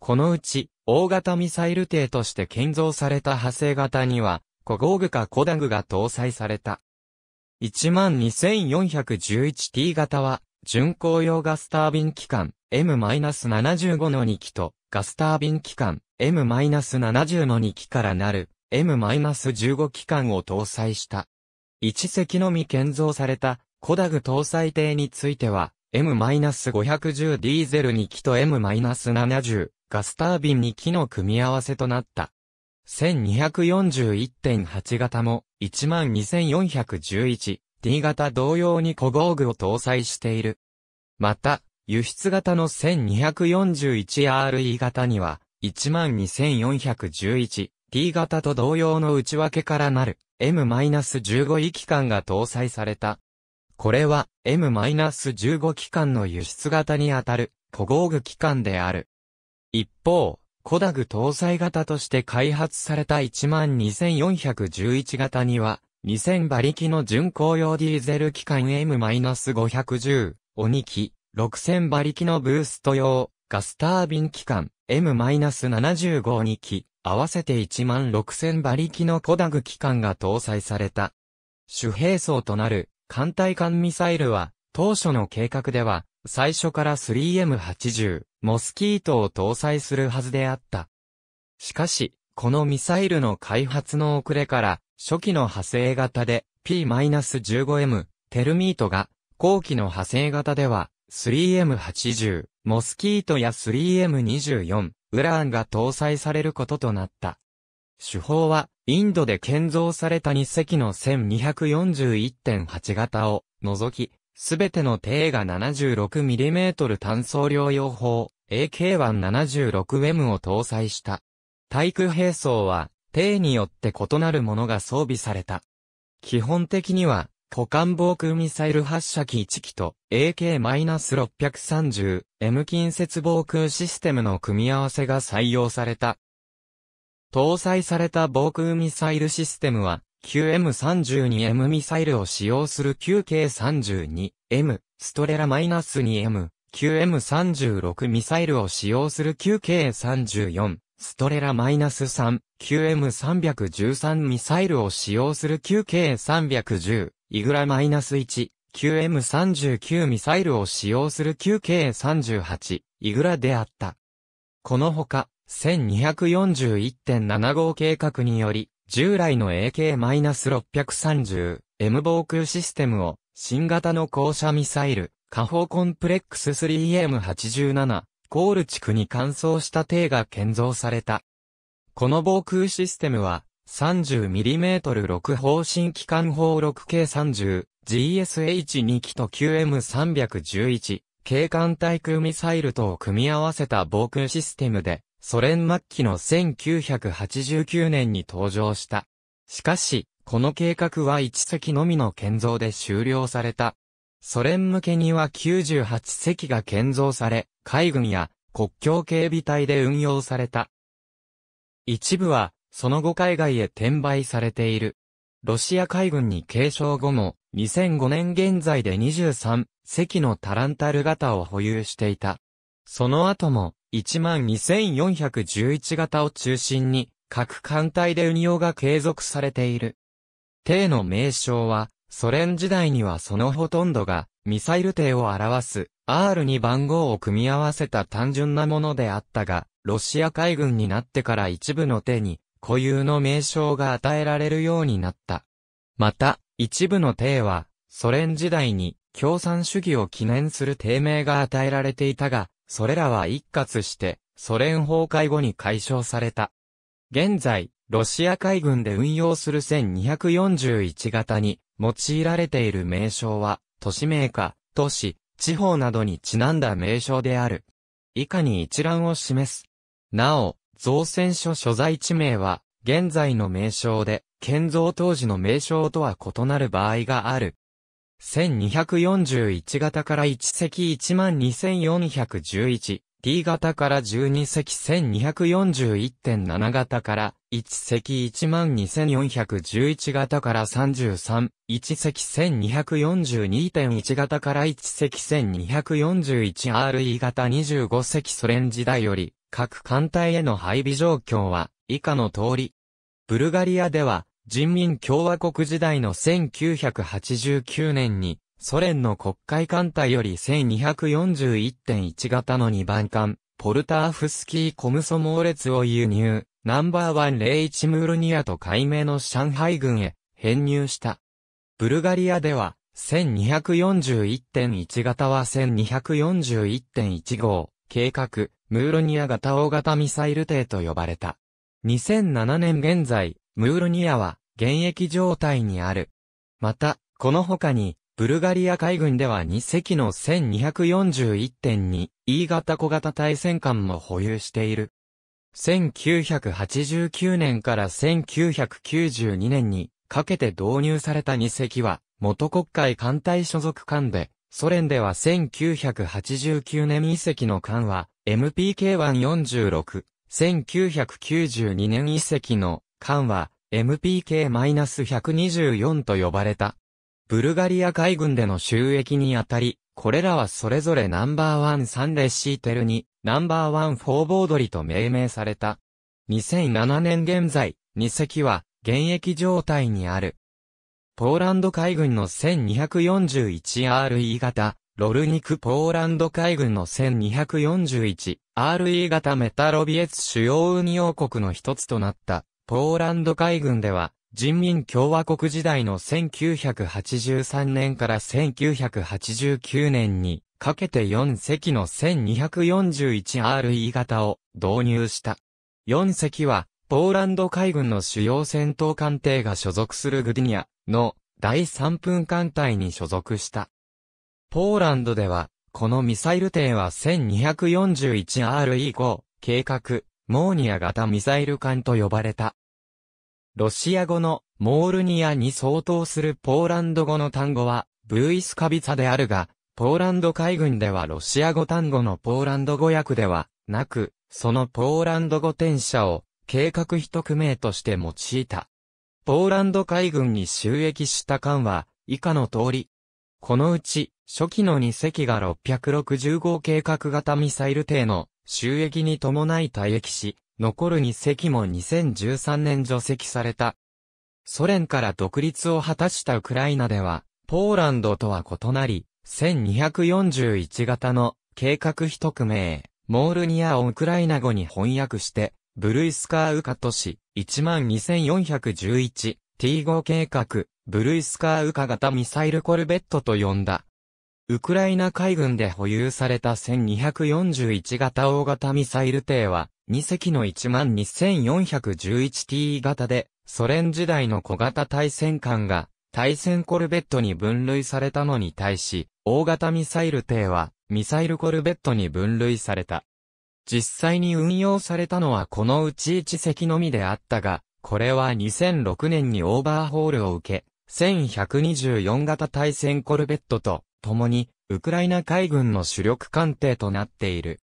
このうち、大型ミサイル艇として建造された派生型には、コゴーグかコダグが搭載された。いちまんにせんよんひゃくじゅういちティー 型は、巡航用ガスタービン機関 エムななじゅうご のにきと、ガスタービン機関 エムななじゅう のにきからなる エムじゅうご 機関を搭載した。一隻のみ建造されたコダグ搭載艇については エムごひゃくじゅう ディーゼルにきと エムななじゅう ガスタービンにきの組み合わせとなった。せんにひゃくよんじゅういってんはち 型も いちまんにせんよんひゃくじゅういちティー 型同様にコゴーグを搭載している。また、輸出型の せんにひゃくよんじゅういちアールイー 型には いちまんにせんよんひゃくじゅういちティー 型と同様の内訳からなる。エムじゅうごイー 機関が搭載された。これは エムじゅうご 機関の輸出型にあたるコゴーグ機関である。一方、コダグ搭載型として開発された いちまんにせんよんひゃくじゅういち 型にはにせんばりきの巡航用ディーゼル機関 エムごひゃくじゅう をにき、ろくせんばりきのブースト用ガスタービン機関 エムななじゅうご をにき、合わせていちまんろくせんばりきのコダグ機関が搭載された。主兵装となる艦対艦ミサイルは当初の計画では最初から スリーエムはちじゅう モスキートを搭載するはずであった。しかし、このミサイルの開発の遅れから初期の派生型で ピーじゅうごエム テルミートが後期の派生型では スリーエムはちじゅう モスキートや スリーエムにじゅうよんウランが搭載されることとなった。主砲は、インドで建造されたにせきの せんにひゃくよんじゅういってんはち 型を除き、すべての艇が ななじゅうろくミリメートル 単装量用砲、エーケーひゃくななじゅうろくエム を搭載した。対空兵装は、艇によって異なるものが装備された。基本的には、補完防空ミサイル発射機いちきと エーケーろくさんゼロエム 近接防空システムの組み合わせが採用された。搭載された防空ミサイルシステムは キューエムさんじゅうにエム ミサイルを使用する キューケーさんじゅうにエム、ストレラ -にエム、キューエムさんじゅうろく ミサイルを使用する キューケーさんじゅうよん、ストレラ -さん、キューエムさんいちさん ミサイルを使用する キューケーさんいちゼロ、イグラ -いち、キューエムさんじゅうきゅう ミサイルを使用する キューケーさんじゅうはち、イグラであった。このほか、せんにひゃくよんじゅういちてんななご 計画により、従来の エーケーろくさんゼロエム 防空システムを、新型の高射ミサイル、火砲コンプレックス スリーエムはちじゅうなな、コール地区に換装した艇が建造された。この防空システムは、さんじゅうミリろく 砲新機関砲 ろくケーさんじゅう、ジーエスエイチにきと キューエムさんいちいち、軽艦対空ミサイルとを組み合わせた防空システムで、ソ連末期のせんきゅうひゃくはちじゅうきゅうねんに登場した。しかし、この計画はいち隻のみの建造で終了された。ソ連向けにはきゅうじゅうはちせきが建造され、海軍や国境警備隊で運用された。一部は、その後海外へ転売されている。ロシア海軍に継承後も、にせんごねん現在でにじゅうさんせきのタランタル型を保有していた。その後も、いちまんにせんよんひゃくじゅういちがたを中心に、各艦隊で運用が継続されている。艇の名称は、ソ連時代にはそのほとんどが、ミサイル艇を表す アール に番号を組み合わせた単純なものであったが、ロシア海軍になってから一部の艇に、固有の名称が与えられるようになった。また、一部の艇は、ソ連時代に共産主義を記念する艇名が与えられていたが、それらは一括して、ソ連崩壊後に解消された。現在、ロシア海軍で運用するせんにひゃくよんじゅういちがたに用いられている名称は、都市名か、都市、地方などにちなんだ名称である。以下に一覧を示す。なお、造船所所在地名は、現在の名称で、建造当時の名称とは異なる場合がある。せんにひゃくよんじゅういちがたからいち隻 いちまんにせんよんひゃくじゅういち、T 型からじゅうに隻 せんにひゃくよんじゅういちてんなな 型から、いち隻 いちまんにせんよんひゃくじゅういち 型からさんじゅうさん、いち隻 せんにひゃくよんじゅうにてんいち 型からいち隻 せんにひゃくよんじゅういちアールイー 型にじゅうご隻ソ連時代より、各艦隊への配備状況は以下の通り。ブルガリアでは人民共和国時代のせんきゅうひゃくはちじゅうきゅうねんにソ連の黒海艦隊より せんにひゃくよんじゅういちてんいち 型のにばん艦ポルターフスキー・コムソモーレツを輸入、ナンバーいちまるいちムールニアと改名の上海軍へ編入した。ブルガリアでは せんにひゃくよんじゅういちてんいち 型は せんにひゃくよんじゅういちてんいち 号計画、ムールニア型大型ミサイル艇と呼ばれた。にせんななねん現在、ムールニアは現役状態にある。また、この他に、ブルガリア海軍ではに隻の せんにひゃくよんじゅういちてんにイー 型小型対戦艦も保有している。せんきゅうひゃくはちじゅうきゅうねんからせんきゅうひゃくきゅうじゅうにねんにかけて導入されたに隻は、元黒海艦隊所属艦で、ソ連ではせんきゅうひゃくはちじゅうきゅうねんに隻の艦は、エムピーケーいちよんろく、せんきゅうひゃくきゅうじゅうにねんに隻の艦は エムピーケーいちにーよん と呼ばれた。ブルガリア海軍での収益にあたり、これらはそれぞれナンバーワンサンレシーテルに、ナンバーワンフォーボードリと命名された。にせんななねん現在、に隻は現役状態にある。ポーランド海軍の せんにひゃくよんじゅういちアールイー 型。ロルニクポーランド海軍の せんにひゃくよんじゅういちアールイー 型メタロビエツ主要運用国の一つとなった。ポーランド海軍では人民共和国時代のせんきゅうひゃくはちじゅうさんねんからせんきゅうひゃくはちじゅうきゅうねんにかけてよん隻の せんにひゃくよんじゅういちアールイー 型を導入した。よん隻はポーランド海軍の主要戦闘艦艇が所属するグディニャの第さんぷん艦隊に所属した。ポーランドでは、このミサイル艇は せんにひゃくよんじゅういちアールイーご 計画、モーニア型ミサイル艦と呼ばれた。ロシア語のモールニアに相当するポーランド語の単語はブイスカビツァであるが、ポーランド海軍ではロシア語単語のポーランド語訳ではなく、そのポーランド語転写を計画一組名として用いた。ポーランド海軍に就役した艦は以下の通り。このうち初期のに隻がろっぴゃくろくじゅうご計画型ミサイル艇の就役に伴い退役し、残るに隻もにせんじゅうさんねん除籍された。ソ連から独立を果たしたウクライナでは、ポーランドとは異なり、せんにひゃくよんじゅういち型の計画一組名、モールニアをウクライナ語に翻訳して、ブルイスカーウカとし、いちまんにせんよんひゃくじゅういちティーご 計画、ブルイスカーウカ型ミサイルコルベットと呼んだ。ウクライナ海軍で保有されたせんにひゃくよんじゅういち型大型ミサイル艇は、に隻の いちまんにせんよんひゃくじゅういちティー 型で、ソ連時代の小型対戦艦が、対戦コルベットに分類されたのに対し、大型ミサイル艇は、ミサイルコルベットに分類された。実際に運用されたのはこのうちいち隻のみであったが、これはにせんろくねんにオーバーホールを受け、せんひゃくにじゅうよん型対戦コルベットと、共に、ウクライナ海軍の主力艦艇となっている。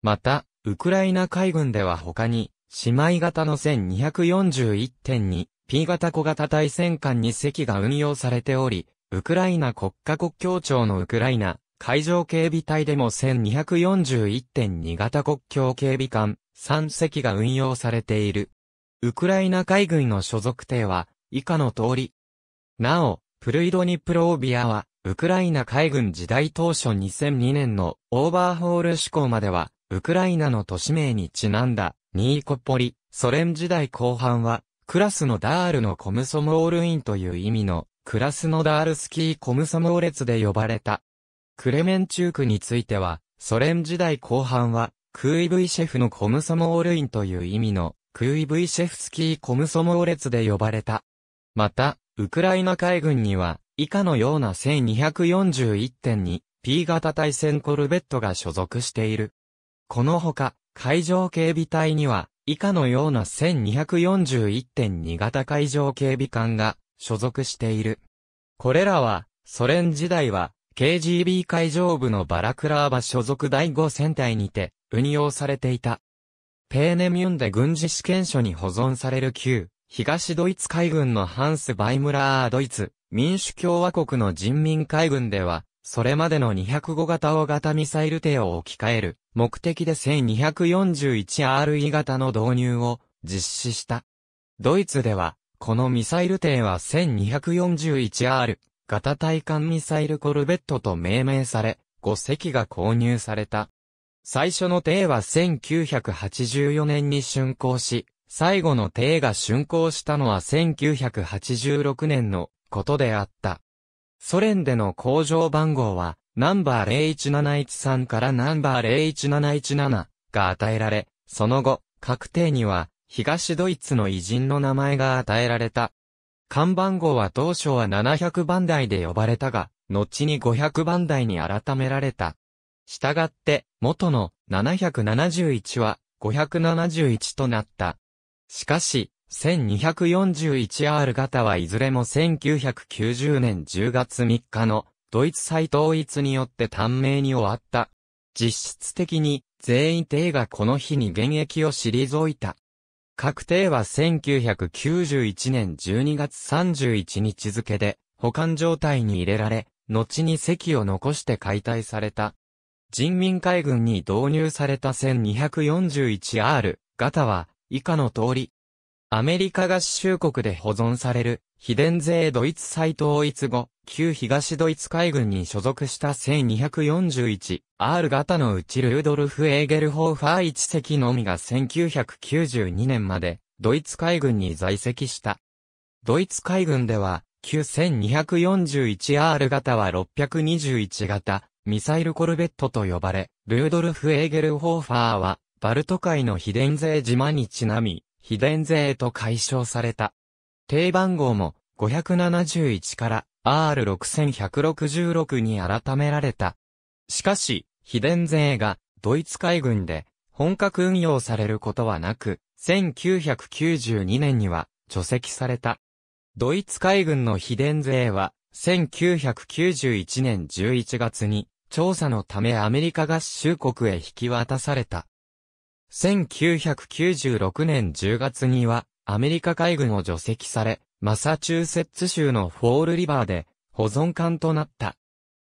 また、ウクライナ海軍では他に、姉妹型の せんにひゃくよんじゅういってんにピー 型小型対戦艦に隻が運用されており、ウクライナ国家国境庁のウクライナ海上警備隊でも せんにひゃくよんじゅういってんに 型国境警備艦さん隻が運用されている。ウクライナ海軍の所属艇は以下の通り。なお、プルイドニプロービアは、ウクライナ海軍時代当初にせんにねんのオーバーホール施行までは、ウクライナの都市名にちなんだ、ニーコポリ、ソ連時代後半は、クラスのダールのコムソモールインという意味の、クラスのダールスキーコムソモーレツで呼ばれた。クレメンチュークについては、ソ連時代後半は、クーイブイシェフのコムソモールインという意味の、クーイブイシェフスキーコムソモーレツで呼ばれた。また、ウクライナ海軍には、以下のような せんにひゃくよんじゅういってんにピー 型対戦コルベットが所属している。このほか、海上警備隊には、以下のような せんにひゃくよんじゅういってんに 型海上警備艦が所属している。これらは、ソ連時代は、ケージービー 海上部のバラクラーバ所属だいご戦隊にて、運用されていた。ペーネミュンで軍事試験所に保存される旧東ドイツ海軍のハンス・バイムラードイツ民主共和国の人民海軍では、それまでのにひゃくご型大型ミサイル艇を置き換える目的で せんにひゃくよんじゅういちアールイー 型の導入を実施した。ドイツでは、このミサイル艇は せんにひゃくよんじゅういちアール 型対艦ミサイルコルベットと命名され、ご隻が購入された。最初の艇はせんきゅうひゃくはちじゅうよねんに竣工し、最後の艇が竣工したのはせんきゅうひゃくはちじゅうろくねんのことであった。ソ連での工場番号は、ナンバーゼロいちなないちさんからナンバーゼロいちなないちななが与えられ、その後、各艇には、東ドイツの偉人の名前が与えられた。艦番号は当初はななひゃくばんだいで呼ばれたが、後にごひゃくばんだいに改められた。したがって、元のななひゃくななじゅういちはごひゃくななじゅういちとなった。しかし、せんにひゃくよんじゅういちアール 型はいずれもせんきゅうひゃくきゅうじゅうねんじゅうがつみっかのドイツ再統一によって短命に終わった。実質的に全員艇がこの日に現役を退いた。各艇はせんきゅうひゃくきゅうじゅういちねんじゅうにがつさんじゅういちにち付で保管状態に入れられ、後に隻を残して解体された。人民海軍に導入された せんにひゃくよんじゅういちアール 型は、以下の通り、アメリカ合衆国で保存される、非電勢ドイツ再統一後、旧東ドイツ海軍に所属した せんにひゃくよんじゅういちアール 型のうちルードルフ・エーゲルホーファーいち隻のみがせんきゅうひゃくきゅうじゅうにねんまで、ドイツ海軍に在籍した。ドイツ海軍では、旧 せんにひゃくよんじゅういちアール 型はろっぴゃくにじゅういち型、ミサイルコルベットと呼ばれ、ルードルフ・エーゲルホーファーは、バルト海のヒデンゼー島にちなみ、ヒデンゼーと改称された。艇番号もごひゃくななじゅういちから アールろくいちろくろく に改められた。しかし、非電勢がドイツ海軍で本格運用されることはなく、せんきゅうひゃくきゅうじゅうにねんには除籍された。ドイツ海軍の非電勢は、せんきゅうひゃくきゅうじゅういちねんじゅういちがつに調査のためアメリカ合衆国へ引き渡された。せんきゅうひゃくきゅうじゅうろくねんじゅうがつにはアメリカ海軍を除籍され、マサチューセッツ州のフォールリバーで保存艦となった。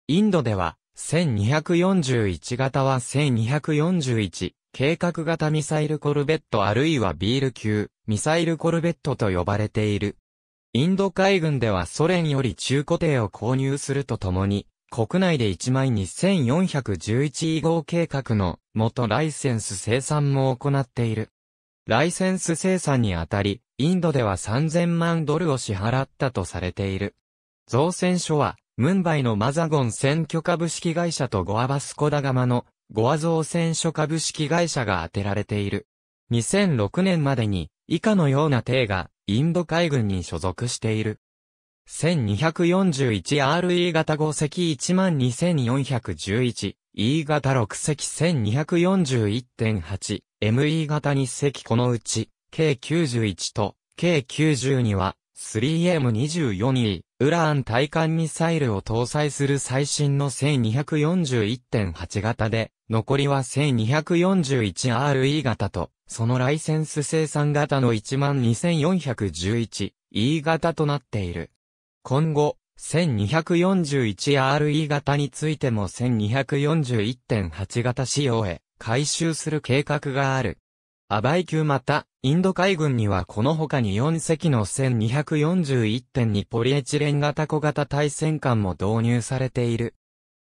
インドではせんにひゃくよんじゅういち型はせんにひゃくよんじゅういち計画型ミサイルコルベットあるいはビール級ミサイルコルベットと呼ばれている。インド海軍ではソ連より中古艇を購入するとともに、国内で いちまんにせんよんひゃくじゅういち 号計画の元ライセンス生産も行っている。ライセンス生産にあたり、インドではさんぜんまんドルを支払ったとされている。造船所は、ムンバイのマザゴン船巨株式会社とゴアバスコダガマのゴア造船所株式会社が充てられている。にせんろくねんまでに、以下のような艇が、インド海軍に所属している。せんにひゃくよんじゅういちアールイー 型ご隻 いちまんにせんよんひゃくじゅういち、E 型ろく隻 せんにひゃくよんじゅういちてんはち、エムイー 型に隻このうち、ケーきゅうじゅういち と ケーきゅうじゅうに は スリーエムにじゅうよんイー、ウラン対艦ミサイルを搭載する最新の せんにひゃくよんじゅういちてんはち 型で、残りは せんにひゃくよんじゅういちアールイー 型と、そのライセンス生産型の いちまんにせんよんひゃくじゅういちイー 型となっている。今後、せんにひゃくよんじゅういちアールイー 型についても せんにひゃくよんじゅういちてんはち 型仕様へ改修する計画がある。アバイ級また、インド海軍にはこの他によん隻の せんにひゃくよんじゅういちてんに ポリエチレン型小型対戦艦も導入されている。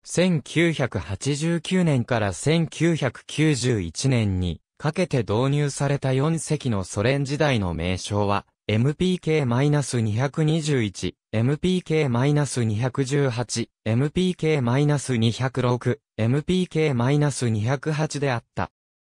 せんきゅうひゃくはちじゅうきゅうねんからせんきゅうひゃくきゅうじゅういちねんに、かけて導入されたよん隻のソ連時代の名称は、エムピーケーにひゃくにじゅういち、エムピーケーにひゃくじゅうはち、エムピーケーにひゃくろく、エムピーケーにひゃくはち であった。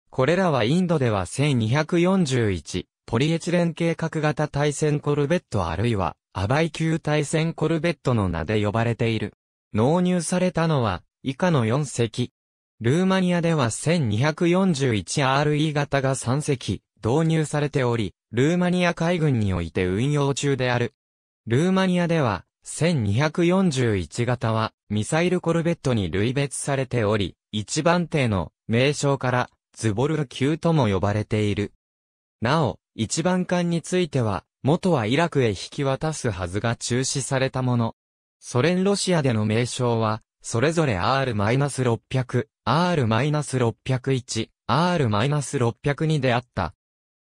これらはインドではせんにひゃくよんじゅういち、ポリエチレン計画型対戦コルベットあるいは、アバイ級対戦コルベットの名で呼ばれている。納入されたのは、以下のよん隻。ルーマニアでは せんにひゃくよんじゅういちアールイー 型がさん隻導入されており、ルーマニア海軍において運用中である。ルーマニアでは せんにひゃくよんじゅういち 型はミサイルコルベットに類別されており、いちばん艇の名称からズボルル級とも呼ばれている。なお、いちばん艦については、元はイラクへ引き渡すはずが中止されたもの。ソ連ロシアでの名称は、それぞれ アールろっぴゃく、アールろっぴゃくいち、アールろっぴゃくに であった。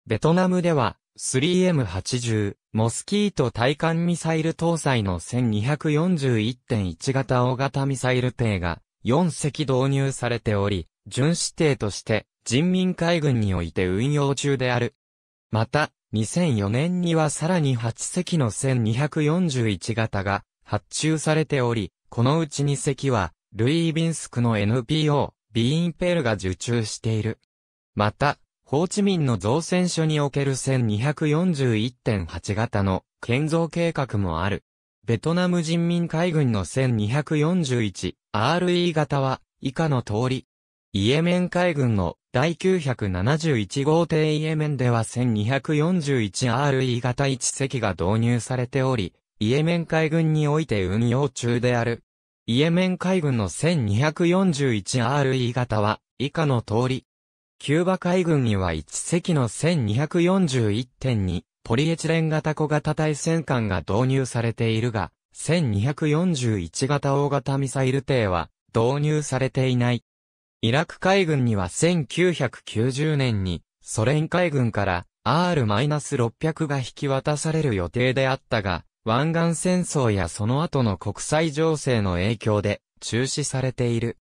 ベトナムでは、スリーエムはちじゅう、モスキート対艦ミサイル搭載の せんにひゃくよんじゅういちてんいち 型大型ミサイル艇がよん隻導入されており、巡視艇として人民海軍において運用中である。また、にせんよねんにはさらにはち隻の せんにひゃくよんじゅういち 型が発注されており、このうちに隻は、ルイービンスクの エヌピーオー、ビーンペルが受注している。また、ホーチミンの造船所における せんにひゃくよんじゅういちてんはち 型の建造計画もある。ベトナム人民海軍の せんにひゃくよんじゅういちアールイー 型は、以下の通り。イエメン海軍の第きゅうひゃくななじゅういち号艇イエメンでは せんにひゃくよんじゅういちアールイー 型いち隻が導入されており、イエメン海軍において運用中である。イエメン海軍の せんにひゃくよんじゅういちアールイー 型は以下の通り。キューバ海軍にはいち隻の せんにひゃくよんじゅういちてんに ポリエチレン型小型対戦艦が導入されているが、せんにひゃくよんじゅういち型大型ミサイル艇は導入されていない。イラク海軍にはせんきゅうひゃくきゅうじゅうねんにソ連海軍から アールろっぴゃく が引き渡される予定であったが、湾岸戦争やその後の国際情勢の影響で中止されている。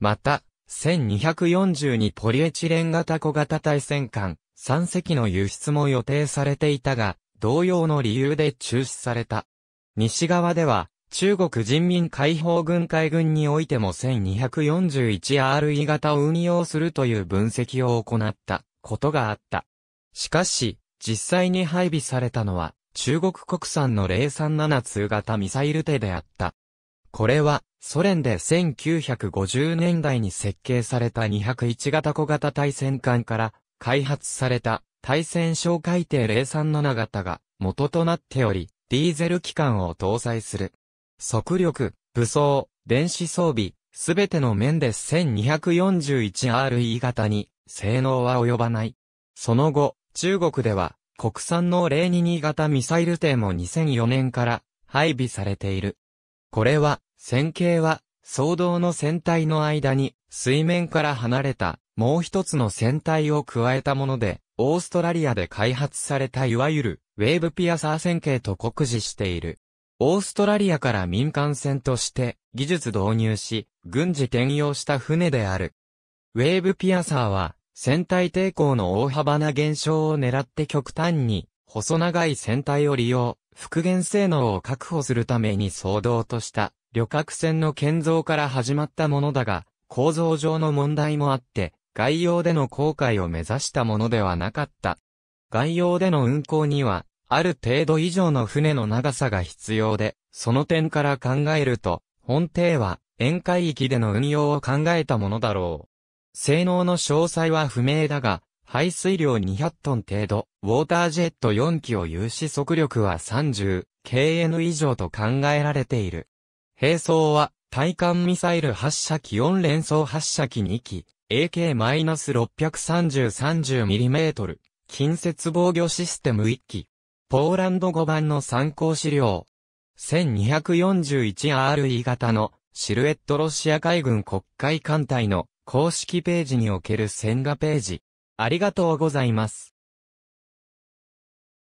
また、せんにひゃくよんじゅうにポリエチレン型小型対戦艦さん隻の輸出も予定されていたが、同様の理由で中止された。西側では、中国人民解放軍海軍においても せんにひゃくよんじゅういちアールイー 型を運用するという分析を行ったことがあった。しかし、実際に配備されたのは、中国国産のゼロさんななに型ミサイル艇であった。これは、ソ連でせんきゅうひゃくごじゅうねんだいに設計されたにひゃくいちがた小型対戦艦から開発された対戦哨戒艇ゼロさんなながたが元となっており、ディーゼル機関を搭載する。速力、武装、電子装備、すべての面で せんにひゃくよんじゅういちアールイーがたに性能は及ばない。その後、中国では国産のゼロにじゅうにがたミサイル艇もにせんよねんから配備されている。これは、船型は、双胴の船体の間に水面から離れたもう一つの船体を加えたもので、オーストラリアで開発されたいわゆるウェーブピアサー船型と酷似している。オーストラリアから民間船として技術導入し、軍事転用した船である。ウェーブピアサーは、船体抵抗の大幅な減少を狙って極端に細長い船体を利用、復元性能を確保するために創造とした旅客船の建造から始まったものだが、構造上の問題もあって、外洋での航海を目指したものではなかった。外洋での運航には、ある程度以上の船の長さが必要で、その点から考えると、本艇は沿海域での運用を考えたものだろう。性能の詳細は不明だが、排水量にひゃくトン程度、ウォータージェットよんきを有し速力は さんじゅうケーエヌ 以上と考えられている。兵装は、対艦ミサイル発射機よんれんそうはっしゃきにき、エーケーろくさんまる さんじゅうミリメートル、近接防御システムいっき。ポーランド語版の参考資料。せんにひゃくよんじゅういちアールイーがたのシルエットロシア海軍黒海艦隊の公式ページにおける線画ページ。ありがとうございます。